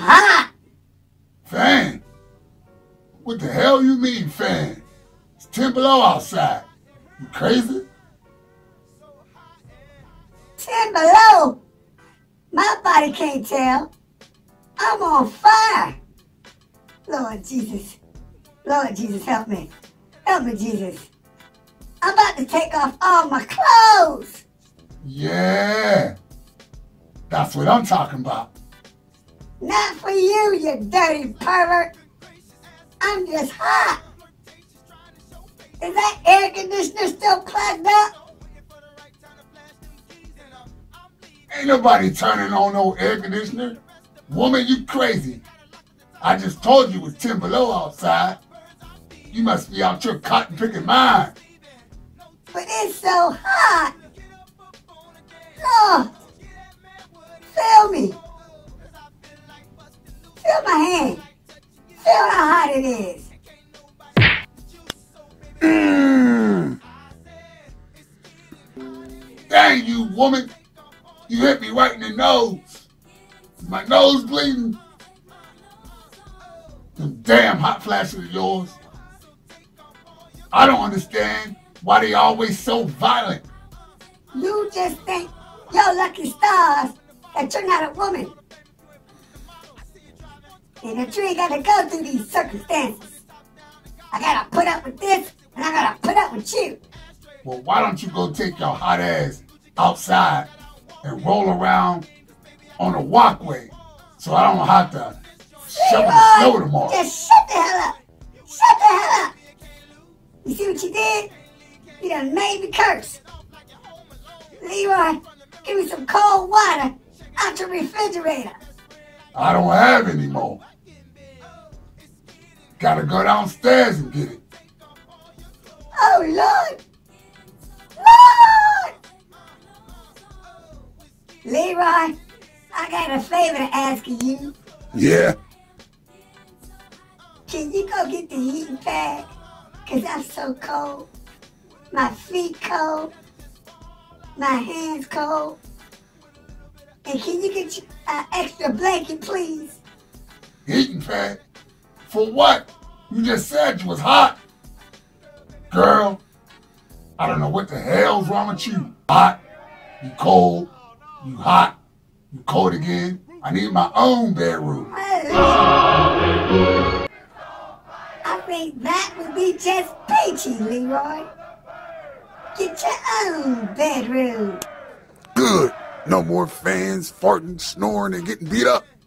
was hot. Fan? What the hell you mean, fan? It's 10 below outside. You crazy? 10 below? My body can't tell. I'm on fire. Lord Jesus. Lord Jesus, help me. Help me, Jesus. I'm about to take off all my clothes. Yeah. That's what I'm talking about. Not for you, you dirty pervert. I'm just hot. Is that air conditioner still plugged up? Ain't nobody turning on no air conditioner. Woman, you crazy. I just told you it was 10 below outside. You must be out your cotton picking mine. But it's so hot. Oh, feel me. Feel my hand. Feel how hot it is. Dang you, woman. You hit me right in the nose. My nose bleeding. Them damn hot flashes of yours. I don't understand why they always so violent. You just think you're lucky stars that you're not a woman. And that you ain't got to go through these circumstances. I got to put up with this, and I got to put up with you. Well, why don't you go take your hot ass outside and roll around on the walkway so I don't have to shovel the snow tomorrow. Just shut the hell up. Shut the hell up. You see what you did? You done made me curse. Leroy, give me some cold water out your refrigerator. I don't have any more. Gotta go downstairs and get it. Oh, Lord. Lord! Leroy, I got a favor to ask of you. Yeah? Can you go get the heating pad? Because I'm so cold. My feet cold. My hands cold. And can you get an extra blanket, please? Heating pad? For what? You just said you was hot. Girl, I don't know what the hell's wrong with you. Hot, you cold, you hot, you cold again. I need my own bedroom. Hallelujah. I think that would be just peachy, Leroy. Get your own bedroom. Good. No more fans farting, snoring, and getting beat up.